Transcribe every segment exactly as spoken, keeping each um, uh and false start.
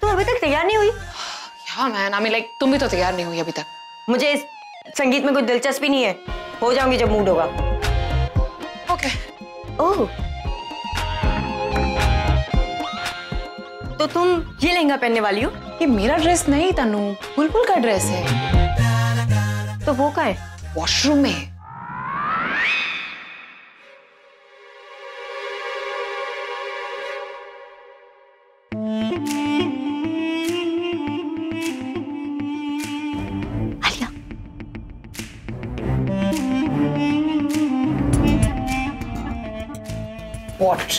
तुम अभी तक तैयार नहीं हुई? Yeah man, I mean like तुम भी तो तैयार नहीं हुई अभी तक। मुझे इस संगीत में कोई दिलचस्पी नहीं है, हो जाऊंगी जब मूड होगा। ओके। ओह, तो तुम ये लहंगा पहनने वाली हो? ये मेरा ड्रेस नहीं तनु, बुलबुल का ड्रेस है। तो वो कहाँ है? वॉशरूम में। What?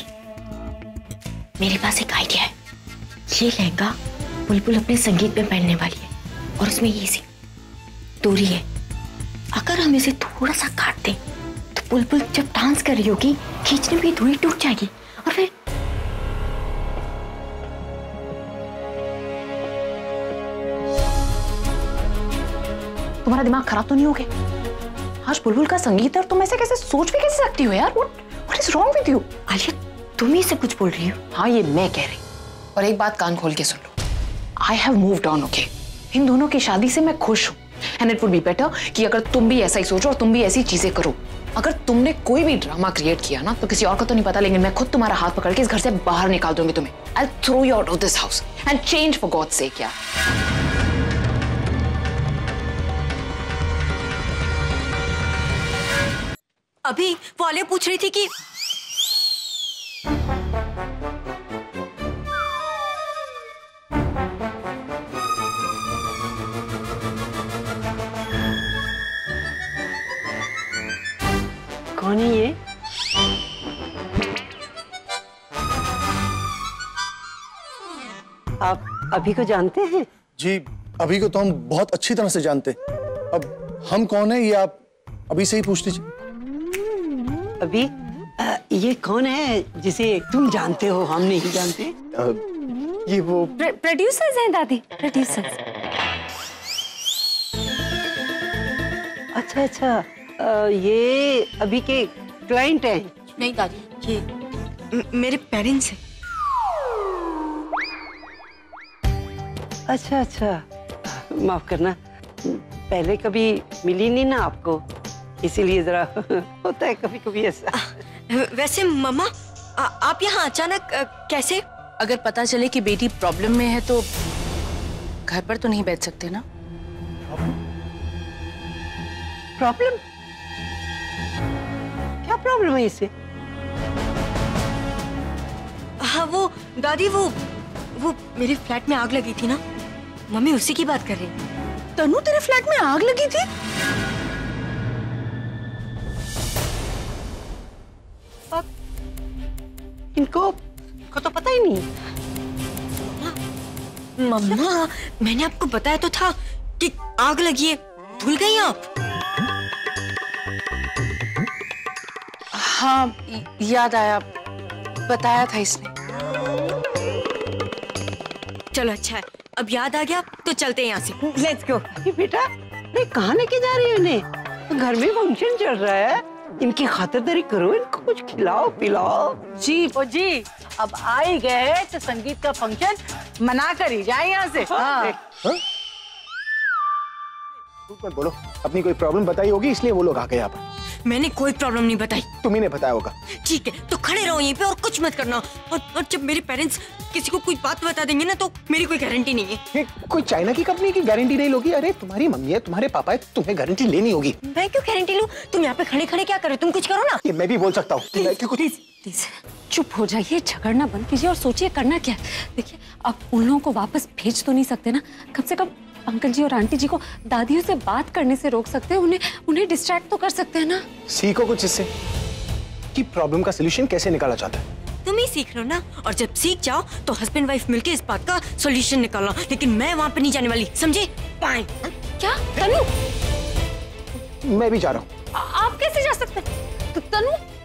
मेरे पास एक आइडिया है। ये लहंगा बुलबुल अपने संगीत में पहनने वाली है और उसमें ये सी डोरी है। अगर हम इसे थोड़ा सा काट दें तो बुलबुल जब डांस कर रही होगी खींचने में डोरी टूट जाएगी और फिर तुम्हारा दिमाग खराब तो नहीं हो गया? आज बुलबुल का संगीत है और तुम ऐसे कैसे सोच भी कैसे सकती हो यार? What? What is wrong with you? Alia, तुम ही सब कुछ बोल रही हो। हाँ, ये मैं कह रही। और एक बात कान खोल के सुन लो। I have moved on, okay? इन दोनों की शादी से मैं खुश हूँ। And it would be better कि अगर तुम भी ऐसा ही सोचो और तुम भी ऐसी चीजें करो। अगर तुमने कोई भी ड्रामा क्रिएट किया ना, तो किसी और को तो नहीं पता, लेकिन मैं खुद तुम्हारा हाथ पकड़ के इस घर से बाहर निकाल दूंगी तुम्हें। I'll throw you out of this house and change for God's sake, yeah. अभी वाले पूछ रही थी कि कौन है ये? आप अभी को जानते हैं? जी, अभी को तो हम बहुत अच्छी तरह से जानते हैं। अब हम कौन है ये आप अभी से ही पूछ लीजिए। अभी आ, ये कौन है जिसे तुम जानते हो हम नहीं जानते? आ, ये वो प्र, प्रोड्यूसर्स हैं दादी, प्रोड्यूसर्स। अच्छा अच्छा, आ, ये अभी के क्लाइंट हैं? नहीं दादी, ये म, मेरे पेरेंट्स हैं। अच्छा अच्छा, माफ करना, पहले कभी मिली नहीं ना आपको, इसीलिए जरा होता है कभी कभी ऐसा। वैसे मम्मा आप यहाँ अचानक कैसे? अगर पता चले कि बेटी प्रॉब्लम में है तो घर पर तो नहीं बैठ सकते ना। प्रॉब्लम? क्या प्रॉब्लम है इसे? हाँ वो दादी वो वो मेरे फ्लैट में आग लगी थी ना, मम्मी उसी की बात कर रही। तनु तेरे फ्लैट में आग लगी थी? इनको को तो पता ही नहीं। मम्मा मैंने आपको बताया तो था कि आग लगी है, भूल गई आप? हाँ याद आया, बताया था इसने। चलो अच्छा है, अब याद आ गया तो चलते हैं यहाँ से। Let's go. बेटा मैं कहाँ लेके जा रही हूँ इन्हें? घर में फंक्शन चल रहा है, इनकी खातिरदारी करो, इनको कुछ खिलाओ पिलाओ। जी ओ जी, अब आ ही गए तो संगीत का फंक्शन मना कर ही जाए यहाँ से। हाँ। हाँ? बोलो, अपनी कोई प्रॉब्लम बताई होगी इसलिए वो लोग आ गए यहाँ पर। मैंने कोई प्रॉब्लम नहीं बताई। तुम्हीं ने बताया होगा। ठीक है तो खड़े रहो यहीं पे और कुछ मत करना। और, और जब मेरे पेरेंट्स किसी को कोई बात बता देंगे ना तो मेरी कोई गारंटी नहीं है। कोई चाइना की कंपनी की गारंटी नहीं होगी? अरे तुम्हारी मम्मी है, तुम्हारे पापा है, तुम्हें गारंटी लेनी होगी। मैं क्यों गारंटी लूँ? तुम यहाँ पे खड़े खड़े क्या करो? तुम कुछ करो ना। ये मैं भी बोल सकता हूँ। चुप हो जाइए, झगड़ना बंद कीजिए और सोचिए करना क्या। देखिए आप उन लोगों को वापस भेज तो नहीं सकते ना, कम से कम अंकल जी और आंटी जी को दादियों से बात करने से रोक सकते हैं, उन्हें उन्हें डिस्ट्रैक्ट तो कर सकते हैं ना। सीखो कुछ इससे कि प्रॉब्लम का सलूशन कैसे निकाला जाता है। तुम ही सीख लो ना, और जब सीख जाओ तो हस्बैंड वाइफ मिलके इस बात का सॉल्यूशन निकालना, लेकिन मैं वहाँ पे नहीं जाने वाली, समझे? पाए क्या तनु? मैं भी जा रहा हूँ। आप कैसे जा सकते? तनु